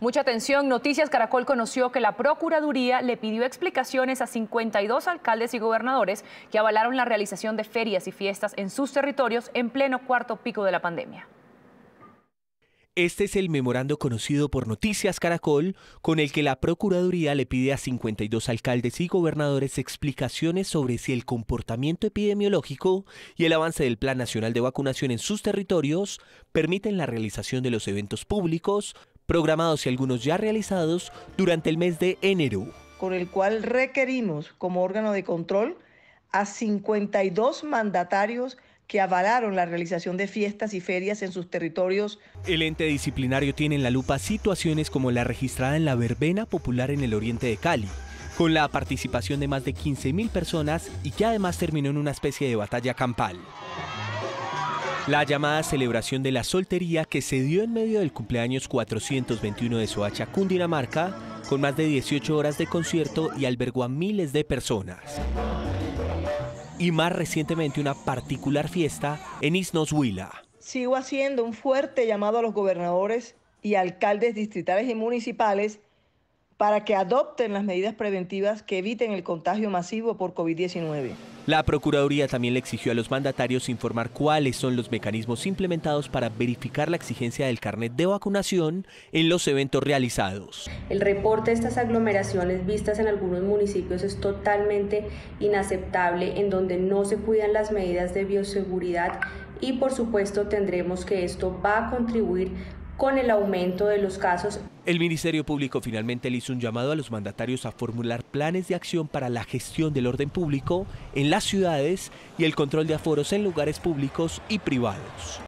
Mucha atención, Noticias Caracol conoció que la Procuraduría le pidió explicaciones a 52 alcaldes y gobernadores que avalaron la realización de ferias y fiestas en sus territorios en pleno cuarto pico de la pandemia. Este es el memorando conocido por Noticias Caracol, con el que la Procuraduría le pide a 52 alcaldes y gobernadores explicaciones sobre si el comportamiento epidemiológico y el avance del Plan Nacional de Vacunación en sus territorios permiten la realización de los eventos públicos, programados y algunos ya realizados durante el mes de enero. Con el cual requerimos como órgano de control a 52 mandatarios que avalaron la realización de fiestas y ferias en sus territorios. El ente disciplinario tiene en la lupa situaciones como la registrada en la verbena popular en el oriente de Cali, con la participación de más de 15.000 personas y que además terminó en una especie de batalla campal. La llamada celebración de la soltería que se dio en medio del cumpleaños 421 de Soacha, Cundinamarca, con más de 18 horas de concierto y albergó a miles de personas. Y más recientemente una particular fiesta en Isnos, Huila. Sigo haciendo un fuerte llamado a los gobernadores y alcaldes distritales y municipales para que adopten las medidas preventivas que eviten el contagio masivo por COVID-19. La Procuraduría también le exigió a los mandatarios informar cuáles son los mecanismos implementados para verificar la exigencia del carnet de vacunación en los eventos realizados. El reporte de estas aglomeraciones vistas en algunos municipios es totalmente inaceptable, en donde no se cuidan las medidas de bioseguridad y por supuesto tendremos que esto va a contribuir con el aumento de los casos. El Ministerio Público finalmente le hizo un llamado a los mandatarios a formular planes de acción para la gestión del orden público en las ciudades y el control de aforos en lugares públicos y privados.